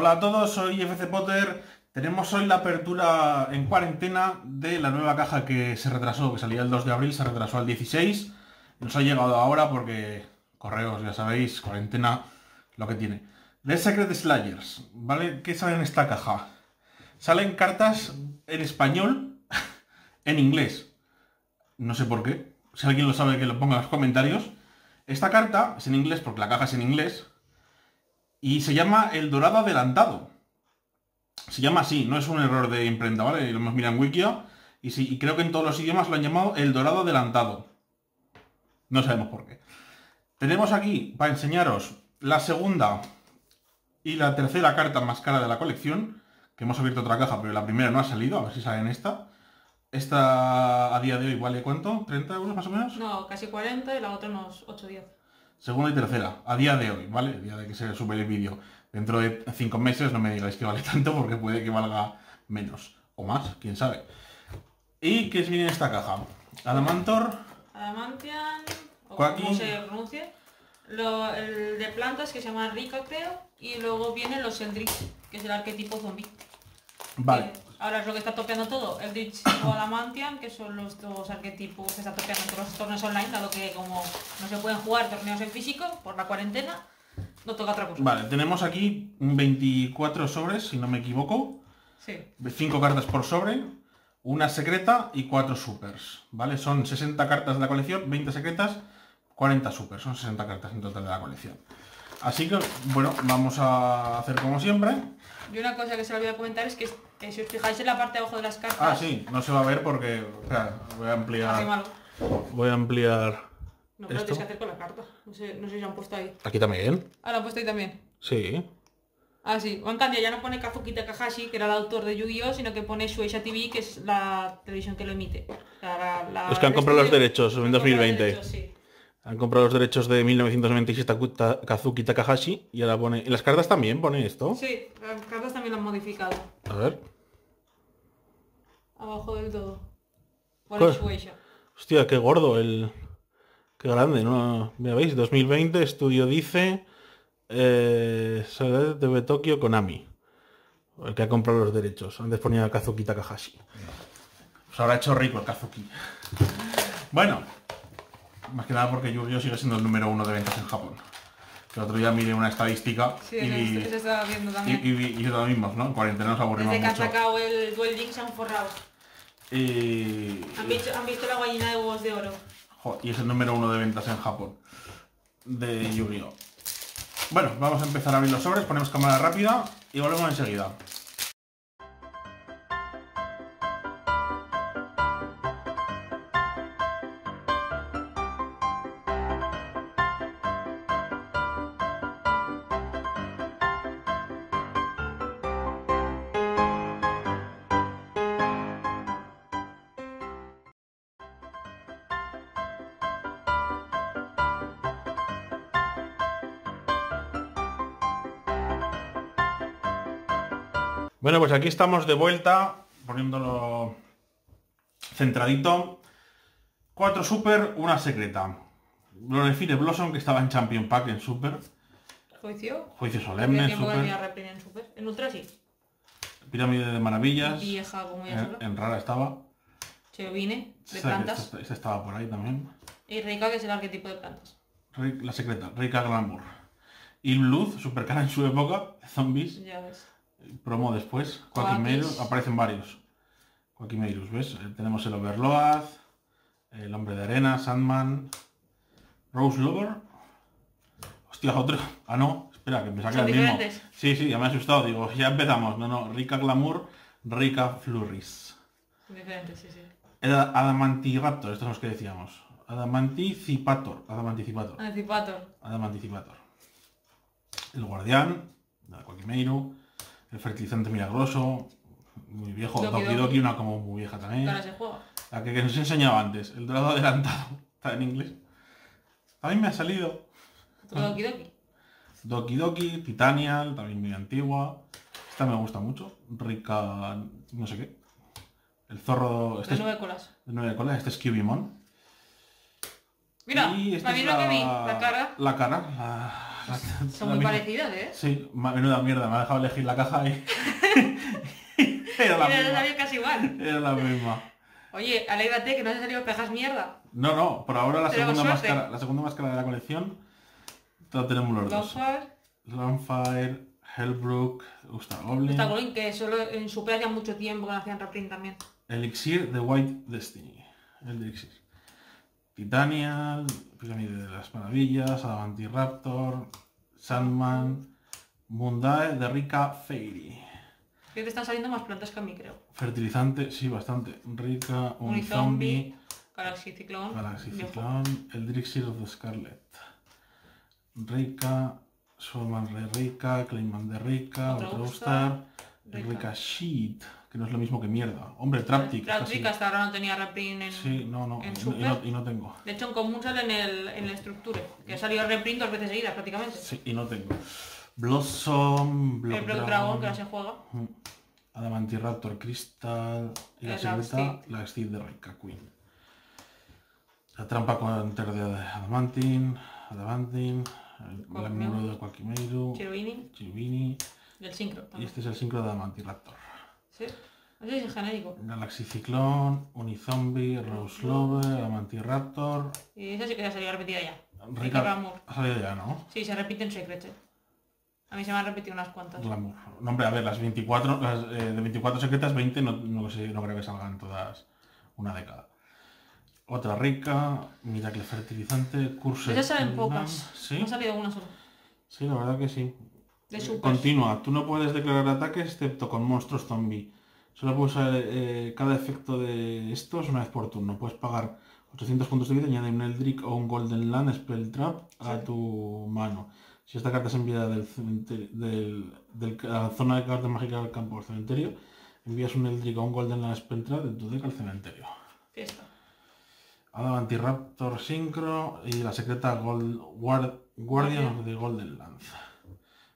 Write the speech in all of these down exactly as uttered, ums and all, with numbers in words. Hola a todos, soy F C Potter. Tenemos hoy la apertura en cuarentena de la nueva caja que se retrasó, que salía el dos de abril, se retrasó al dieciséis. Nos ha llegado ahora porque correos, ya sabéis, cuarentena, lo que tiene. The Secret Slayers, ¿vale? ¿Qué sale en esta caja? Salen cartas en español, en inglés. No sé por qué. Si alguien lo sabe, que lo ponga en los comentarios. Esta carta es en inglés porque la caja es en inglés. Y se llama El Dorado Adelantado. Se llama así, no es un error de imprenta, ¿vale? Lo hemos mirado en Wikia. Y, sí, y creo que en todos los idiomas lo han llamado El Dorado Adelantado. No sabemos por qué. Tenemos aquí, para enseñaros, la segunda y la tercera carta más cara de la colección. Que hemos abierto otra caja, pero la primera no ha salido. A ver si sale en esta. Esta a día de hoy vale ¿cuánto? ¿treinta euros más o menos? No, casi cuarenta y la otra unos ocho o diez. Segunda y tercera, a día de hoy, ¿vale? El día de que se sube el vídeo. Dentro de cinco meses no me digáis que vale tanto porque puede que valga menos o más, quién sabe. ¿Y qué viene en esta caja? Adamantor. Adamantian, o como se pronuncia. Lo, el de plantas que se llama Rica, creo. Y luego vienen los Eldrick, que es el arquetipo zombie. Vale. Que ahora es lo que está topeando todo. El Ditch o Adamantian, que son los dos arquetipos que está topeando todos los torneos online, dado que como no se pueden jugar torneos en físico por la cuarentena, no toca otra cosa. Vale, tenemos aquí veinticuatro sobres, si no me equivoco. Sí. cinco cartas por sobre, una secreta y cuatro supers. ¿Vale? Son sesenta cartas de la colección, veinte secretas, cuarenta supers. Son sesenta cartas en total de la colección. Así que, bueno, vamos a hacer como siempre. Y una cosa que se me olvidó comentar es que eh, si os fijáis en la parte de abajo de las cartas... Ah, sí, no se va a ver porque... Espera, voy a ampliar... Voy a ampliar... No, pero lo tienes que hacer con la carta. No sé, no sé si lo han puesto ahí. ¿Aquí también? Ah, lo han puesto ahí también. Sí. Ah, sí. O en cambio, ya no pone Kazuki Takahashi, que era el autor de Yu-Gi-Oh!, sino que pone Shueisha T V, que es la televisión que lo emite. La, la, la, es que han comprado los derechos en dos mil veinte. Derechos, sí. Han comprado los derechos de mil novecientos noventa y seis ta Kazuki Takahashi y ahora pone... ¿En las cartas también pone esto? Sí, las cartas también lo han modificado. A ver. Abajo del todo. Pone Shueisha. Hostia, qué gordo el... Qué grande, ¿no? Mira, ¿veis? dos mil veinte, estudio dice... Eh... T V Tokio, Konami. El que ha comprado los derechos. Antes ponía Kazuki Takahashi. Pues ahora ha hecho rico el Kazuki. Bueno... Más que nada porque Yu-Gi-Oh! Sigue siendo el número uno de ventas en Japón. El otro día miré una estadística. Sí, y, eso estaba viendo también. Y, y, y lo mismo, ¿no? En cuarentena nos aburrimos mucho. Desde que han sacado el Duel Dix se han forrado. Y... ¿Han, visto, han visto la gallina de huevos de oro. Joder, y es el número uno de ventas en Japón. De Yu-Gi-Oh! Bueno, vamos a empezar a abrir los sobres, ponemos cámara rápida y volvemos enseguida. Bueno, pues aquí estamos de vuelta, poniéndolo centradito. Cuatro super, una secreta. Glorifine Blossom, que estaba en Champion Pack en super. Juicio. Juicio Solemne en super. En, super. En ultra sí. Pirámide de Maravillas. Vieja, como ya en, en rara estaba. Chevine, de plantas. Esta, esta estaba por ahí también. Y Rica, que es el arquetipo de plantas. La secreta, Rica Glamour. Y Luz, super cara en su época, zombies. Ya ves. Promo después, Joaquimeirus, aparecen varios. Joaquimeirus, ¿ves? Tenemos el Overload, el Hombre de Arena, Sandman, Rose Lover. Hostia, otro. Ah, no, espera, que me saca el diferentes? mismo. Sí, sí, ya me ha asustado, digo, ya empezamos. No, no, Rica Glamour, Rica Flurries. Diferentes, sí, sí. Adamantiraptor, estos son los que decíamos. Adamanticipator, Adamanticipator. Adamanticipator. Adamanticipator. El Guardián, Joaquimeirus. El fertilizante milagroso, muy viejo, Doki Doki, Doki, una como muy vieja también. Claro, se juega. La que, que nos enseñaba antes, el dorado adelantado, está en inglés. A mí me ha salido. ¿Otro Doki Doki? Doki Doki, Titanial, también muy antigua. Esta me gusta mucho, Rica, no sé qué. El zorro... Este de nueve colas. De nueve colas, este es Kyubimon. Mira, y esta es la, la, que vi, la cara. La cara, la... Son muy parecidas, ¿eh? Sí, menuda mierda, me ha dejado elegir la caja y... Era la misma. Era casi igual. Era la misma. Oye, alégrate que no se han salido cajas mierda. No, no, por ahora la segunda máscara, la segunda máscara de la colección la tenemos los dos. Longfire, Hellbrook, Ustagoblin. Ustagoblin, que solo en su playa mucho tiempo que hacían reprint también. Elixir de White Destiny. El de Elixir. Titanial, Pirámide de las Maravillas, Adamantiraptor, Sandman, Mundae de Rica Fairy. Creo que están saliendo más plantas que a mí, creo. Fertilizante, sí, bastante. Rica, Unizombie, Galaxy Cyclone, Galaxy Cyclone, Eldrick of the Scarlet. Rica, Solman de Rica, Clayman de Rica, Outstar, Rica Sheet, que no es lo mismo que mierda. Hombre, Traptic. Traptic hasta ahora no tenía reprint en... Sí, no, no, en y, super. No, y no tengo. De hecho, con muchas en el, en el Structure, que ha salido reprint dos veces seguidas prácticamente. Sí, y no tengo. Blossom, Block Dragon, Dragon, que no se juega. Adamantiraptor, Crystal y la secreta, la Exceed de Rica Queen. La trampa con de Adamantin, Adamantin, el Glamour de Joaquimeirus, Chirubini, y el Sincro también. Y este es el Sincro de Adamantiraptor. Sí, ese es el genérico. Galaxy Cyclone, Unizombie, Rose Lover, sí. Adamantiraptor... Y esa sí que ya salió repetida ya. Rica Glamour. Ha salido ya, ¿no? Sí, se repite en Secret, ¿eh? A mí se me han repetido unas cuantas. Glamour. No, hombre, a ver, las veinticuatro, las, eh, de veinticuatro secretas, veinte no, no, sé, no creo que salgan todas una década. Otra Rica, Miracle Fertilizante, Curse... Ya salen pocas, ¿sí? No ha salido una sola. Sí, la verdad que sí. De super. Continúa, tú no puedes declarar ataques excepto con monstruos zombie. Solo puedes usar eh, cada efecto de estos una vez por turno. Puedes pagar ochocientos puntos de vida y añadir un Eldrick o un Golden Land Spell Trap a sí. tu mano. Si esta carta es enviada de la zona de cartas mágicas del campo del cementerio, envías un Eldrick o un Golden Land Spell Trap de tu deck al cementerio. Fiesta. Adamantiraptor Synchro y la secreta Gold, Guard, Guardian okay. de Golden Land.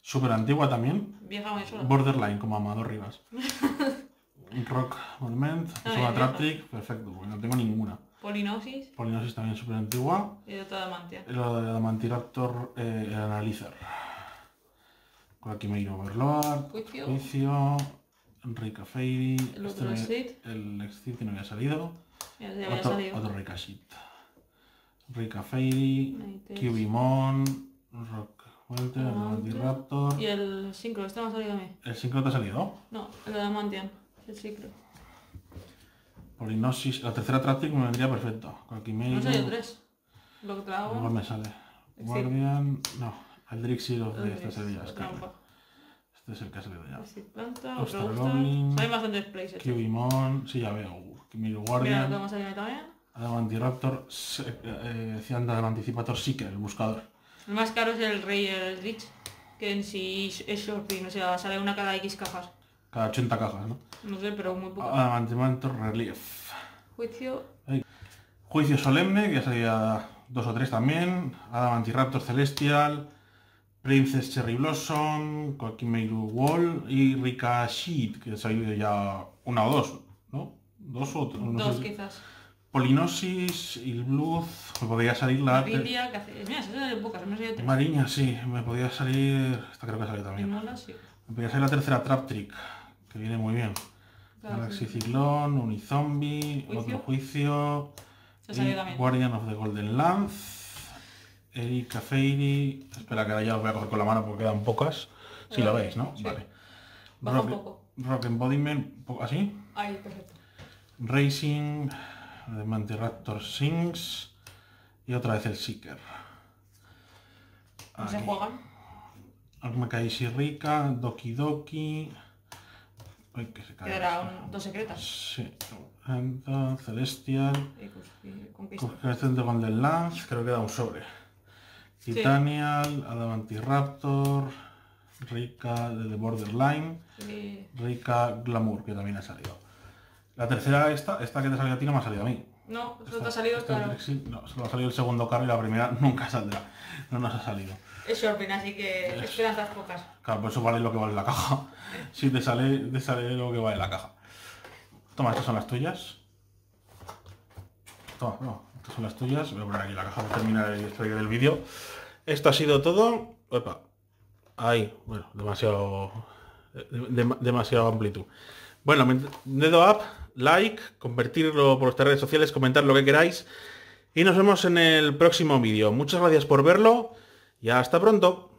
Súper antigua también. Vieja muy sola. Borderline, como Amado Rivas. Rock Monument, Soba Traptic, perfecto, porque no tengo ninguna. Pollinosis. Pollinosis también súper antigua. Y otra Adamantian. El Adamantiraptor, eh, el Analizer. Joaquimeirus Overlord. Juicio. Rica Fairy. El otro Exit. El Exit que no había salido. Otro, salido. otro Rica Sheet. Rica Fairy. Kyubimon. Rock Walter. El Adamantiraptor. Y el Synchro, este me ha salido a mí. ¿El Synchro te ha salido? No, el Adamantian. El Synchro. Pollinosis, la tercera Traptic me vendría perfecto. Joaquimeirus. No salió el tres. Lo que trago. No me sale. Guardian. No, el Drixir de estas heridas. Este es el que ha salido ya. Australoblin. Hay bastantes places. Kyubimon. Sí, ya veo. Miro Guardian. Adamantiraptor. Cianda de Adamanticipator Seeker, el buscador. El más caro es el Rey el Ditch, que en sí es shopping, o sea, sale una cada X cajas. Cada ochenta cajas, ¿no? No sé, pero muy poco. Adamantimantor Relief. Juicio. Juicio Solemne, que ya salía dos o tres también. Adamantiraptor Celestial. Princess Cherry Blossom. Joaquimeirus Wall. Y Rica Sheet, que ha salido ya una o dos, ¿no? Dos o tres. No dos, sé. Quizás. Pollinosis, Ilbluz. Me podría salir la... Mariña, que hace... Mira, se sale de pocas, me ha salido tres. Mariña, sí. Me podía salir... Esta creo que ha salido también. Mola, sí. Me podría salir la tercera Traptrick. Que viene muy bien. Claro, Galaxy sí. Ciclón, Unizombie, ¿Juicio? Otro Juicio, Guardian of the Golden Land, Erika Fairy... Espera que ahora ya os voy a coger con la mano porque quedan pocas. Si sí, lo veis, ¿no? Sí. Vale. Baja Rock, un poco. Rock Embodiment, ¿así? Ahí, perfecto. Racing, Adamantiraptor Sings y otra vez el Seeker. Ahí. ¿Se juegan? Armakaishi Rica, Doki Doki... Ay, que se cae. Eran dos secretas. Sí. Anta, Celestial. Conquistante con Golden Lance. Creo que da un sobre. Titanial, sí. Adamantiraptor. Rica de The Borderline. Sí. Rica Glamour, que también ha salido. La tercera, esta, esta que te salió a ti no me ha salido a mí. No, solo te ha salido esta, claro. Este, no, solo ha salido el segundo carro y la primera nunca saldrá. No nos ha salido. Es shopping, así que es... esperas las pocas. Claro, por eso vale lo que vale la caja. Si te sale, te sale lo que vale la caja. Toma, estas son las tuyas. Toma, no, estas son las tuyas. Voy a poner aquí la caja para terminar el vídeo. Esto ha sido todo. Opa. Ahí, bueno, demasiado de, de, demasiado amplitud. Bueno, dedo up, like, compartirlo por vuestras redes sociales, comentar lo que queráis. Y nos vemos en el próximo vídeo. Muchas gracias por verlo y hasta pronto.